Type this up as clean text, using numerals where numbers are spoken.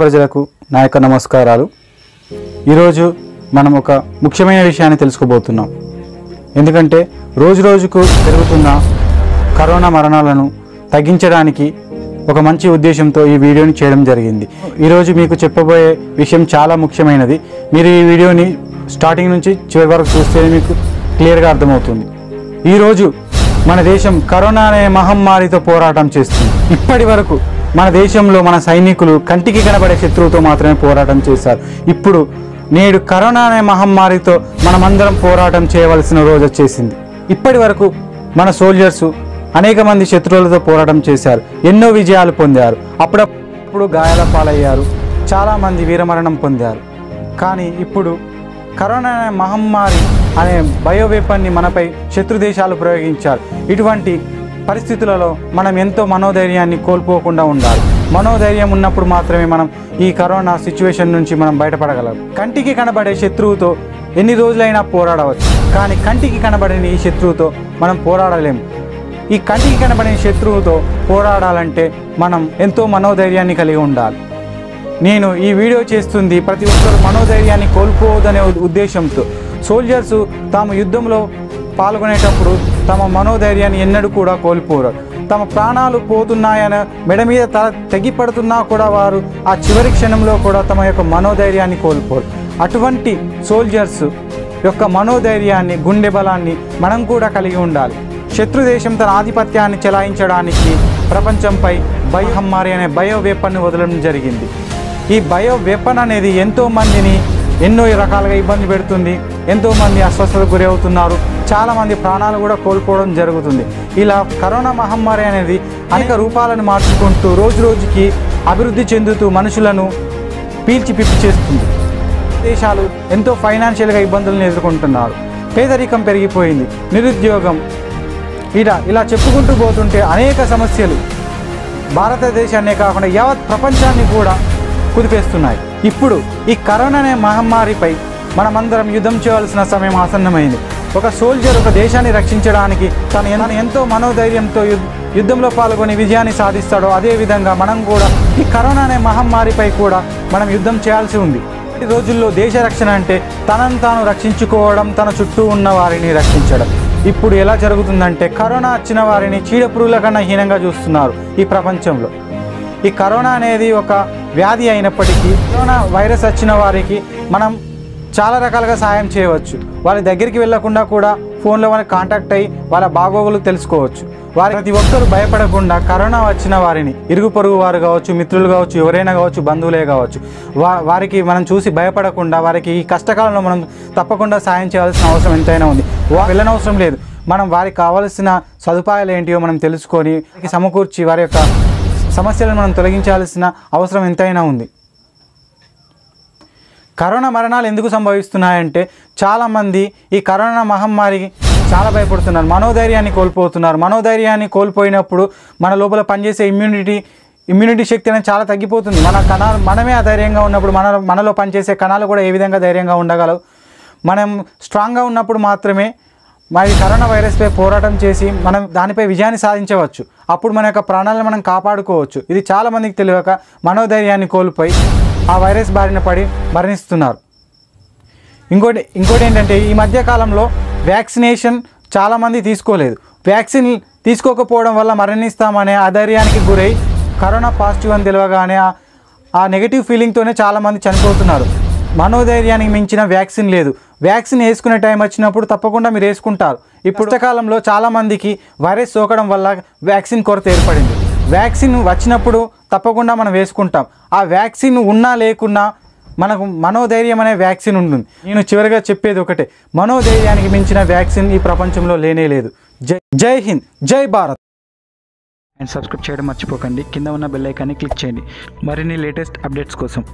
ప్రజలకు నాయక నమస్కారాలు. ఈరోజు మనం ఒక ముఖ్యమైన విషయాన్ని తెలుసుకోబోతున్నాం. ఎందుకంటే రోజురోజుకు పెరుగుతున్న కరోనా మరణాలను తగ్గించడానికి ఒక మంచి ఉద్దేశంతో ఈ వీడియోని చేయడం జరిగింది. ఈరోజు మీకు చెప్పబోయే విషయం చాలా ముఖ్యమైనది. మీరు ఈ వీడియోని స్టార్టింగ్ నుంచి చివరి వరకు చూస్తే మీకు క్లియర్గా అర్థమవుతుంది. ఈరోజు మన దేశం కరోనా అనే మహమ్మారితో పోరాటం చేస్తుంది. ఇప్పటి వరకు మన దేశంలో మన సైనికులు కంటికి కనబడే శత్రువుతో మాత్రమే పోరాటం చేశారు. ఇప్పుడు నేడు కరోనా అనే మహమ్మారితో మనమందరం పోరాటం చేయవలసిన రోజు వచ్చేసింది. ఇప్పటి వరకు మన సోల్జర్స్ అనేక మంది శత్రువులతో పోరాటం చేశారు, ఎన్నో విజయాలు పొందారు, అప్పుడప్పుడు గాయాల పాలయ్యారు, చాలామంది వీరమరణం పొందారు. కానీ ఇప్పుడు కరోనా అనే మహమ్మారి అనే బయోవేపన్ని మనపై శత్రు దేశాలు ప్రయోగించారు. ఇటువంటి పరిస్థితులలో మనం ఎంతో మనోధైర్యాన్ని కోల్పోకుండా ఉండాలి. మనోధైర్యం ఉన్నప్పుడు మాత్రమే మనం ఈ కరోనా సిచ్యువేషన్ నుంచి మనం బయటపడగలం. కంటికి కనబడే శత్రువుతో ఎన్ని రోజులైనా పోరాడవచ్చు, కానీ కంటికి కనబడని ఈ శత్రువుతో మనం పోరాడలేము. ఈ కంటికి కనబడని శత్రువుతో పోరాడాలంటే మనం ఎంతో మనోధైర్యాన్ని కలిగి ఉండాలి. నేను ఈ వీడియో చేస్తుంది ప్రతి ఒక్కరు మనోధైర్యాన్ని కోల్పోవద్దనే ఉద్దేశంతో. సోల్జర్స్ తాము యుద్ధంలో పాల్గొనేటప్పుడు తమ మనోధైర్యాన్ని ఎన్నడూ కూడా కోల్పోరు. తమ ప్రాణాలు పోతున్నాయని మెడ మీద తల తెగిపడుతున్నా కూడా వారు ఆ చివరి క్షణంలో కూడా తమ యొక్క మనోధైర్యాన్ని కోల్పోరు. అటువంటి సోల్జర్స్ యొక్క మనోధైర్యాన్ని, గుండె బలాన్ని మనం కూడా కలిగి ఉండాలి. శత్రు దేశం తన ఆధిపత్యాన్ని చెలాయించడానికి ప్రపంచంపై బయోహమ్మారి అనే బయో వెపన్ను వదలడం జరిగింది. ఈ బయో వెపన్ అనేది ఎంతోమందిని ఎన్నో రకాలుగా ఇబ్బంది పెడుతుంది. ఎంతోమంది అస్వస్థతకు గురి అవుతున్నారు, చాలామంది ప్రాణాలు కూడా కోల్పోవడం జరుగుతుంది. ఇలా కరోనా మహమ్మారి అనేది అనేక రూపాలను మార్చుకుంటూ రోజు రోజుకి అభివృద్ధి చెందుతూ మనుషులను పీల్చి పిప్పి చేస్తుంది. దేశాలు ఎంతో ఫైనాన్షియల్గా ఇబ్బందులను ఎదుర్కొంటున్నారు, పేదరికం పెరిగిపోయింది, నిరుద్యోగం, ఇలా చెప్పుకుంటూ పోతుంటే అనేక సమస్యలు భారతదేశాన్నే కాకుండా యావత్ ప్రపంచాన్ని కూడా కుదిపేస్తున్నాయి. ఇప్పుడు ఈ కరోనా అనే మహమ్మారిపై మనమందరం యుద్ధం చేయాల్సిన సమయం ఆసన్నమైంది. ఒక సోల్జర్ ఒక దేశాన్ని రక్షించడానికి తను ఎంతో మనోధైర్యంతో యుద్ధంలో పాల్గొని విజయాన్ని సాధిస్తాడో అదేవిధంగా మనం కూడా ఈ కరోనా అనే మహమ్మారిపై కూడా మనం యుద్ధం చేయాల్సి ఉంది. ఈ రోజుల్లో దేశ రక్షణ అంటే తనను తాను రక్షించుకోవడం, తన చుట్టూ ఉన్న వారిని రక్షించడం. ఇప్పుడు ఎలా జరుగుతుందంటే కరోనా వచ్చిన వారిని చీడపురుగుల కన్నా హీనంగా చూస్తున్నారు ఈ ప్రపంచంలో. ఈ కరోనా అనేది ఒక వ్యాధి అయినప్పటికీ కరోనా వైరస్ వచ్చిన వారికి మనం చాలా రకాలుగా సహాయం చేయవచ్చు. వాళ్ళ దగ్గరికి వెళ్ళకుండా కూడా ఫోన్లో వాళ్ళకి కాంటాక్ట్ అయ్యి వాళ్ళ బాగోగులు తెలుసుకోవచ్చు. వారి ప్రతి ఒక్కరు భయపడకుండా కరోనా వచ్చిన వారిని, ఇరుగు పొరుగు వారు కావచ్చు, మిత్రులు కావచ్చు, ఎవరైనా కావచ్చు, బంధువులే కావచ్చు, వారికి మనం చూసి భయపడకుండా వారికి ఈ కష్టకాలంలో మనం తప్పకుండా సాయం చేయాల్సిన అవసరం ఎంతైనా ఉంది. వెళ్ళనవసరం లేదు, మనం వారికి కావాల్సిన సదుపాయాలు ఏంటియో మనం తెలుసుకొని సమకూర్చి వారి యొక్క సమస్యలను మనం తొలగించాల్సిన అవసరం ఎంతైనా ఉంది. కరోనా మరణాలు ఎందుకు సంభవిస్తున్నాయంటే చాలామంది ఈ కరోనా మహమ్మారి చాలా భయపడుతున్నారు, మనోధైర్యాన్ని కోల్పోతున్నారు. మనోధైర్యాన్ని కోల్పోయినప్పుడు మన లోపల పనిచేసే ఇమ్యూనిటీ శక్తి అనేది చాలా తగ్గిపోతుంది. మన కణాలు మనమే అధైర్యంగా ఉన్నప్పుడు మనలో పనిచేసే కణాలు కూడా ఏ విధంగా ధైర్యంగా ఉండగలవు? మనం స్ట్రాంగ్గా ఉన్నప్పుడు మాత్రమే మరి కరోనా వైరస్పై పోరాటం చేసి మనం దానిపై విజయాన్ని సాధించవచ్చు. అప్పుడు మన యొక్క ప్రాణాలను మనం కాపాడుకోవచ్చు. ఇది చాలామందికి తెలియక మనోధైర్యాన్ని కోల్పోయి ఆ వైరస్ బారిన పడి మరణిస్తున్నారు. ఇంకోటి ఏంటంటే ఈ మధ్యకాలంలో వ్యాక్సినేషన్ చాలామంది తీసుకోలేదు. వ్యాక్సిన్ తీసుకోకపోవడం వల్ల మరణిస్తామనే అధైర్యానికి గురై కరోనా పాజిటివ్ అని తెలియగానే ఆ నెగిటివ్ ఫీలింగ్తోనే చాలామంది చనిపోతున్నారు. మనోధైర్యానికి మించిన వ్యాక్సిన్ లేదు. వ్యాక్సిన్ వేసుకునే టైం వచ్చినప్పుడు తప్పకుండా మీరు వేసుకుంటారు. ఇప్పుడు కాలంలో చాలామందికి వైరస్ సోకడం వల్ల వ్యాక్సిన్ కొరత ఏర్పడింది. వ్యాక్సిన్ వచ్చినప్పుడు తప్పకుండా మనం వేసుకుంటాం. ఆ వ్యాక్సిన్ ఉన్నా లేకున్నా మనకు మనోధైర్యం అనే వ్యాక్సిన్ ఉంటుంది. నేను చివరిగా చెప్పేది ఒకటే, మనోధైర్యానికి మించిన వ్యాక్సిన్ ఈ ప్రపంచంలో లేనే లేదు. జై హింద్, జై భారత్. అండ్ సబ్స్క్రైబ్ చేయడం మర్చిపోకండి. కింద ఉన్న బెల్ ఐకాన్ని క్లిక్ చేయండి మరిన్ని లేటెస్ట్ అప్డేట్స్ కోసం.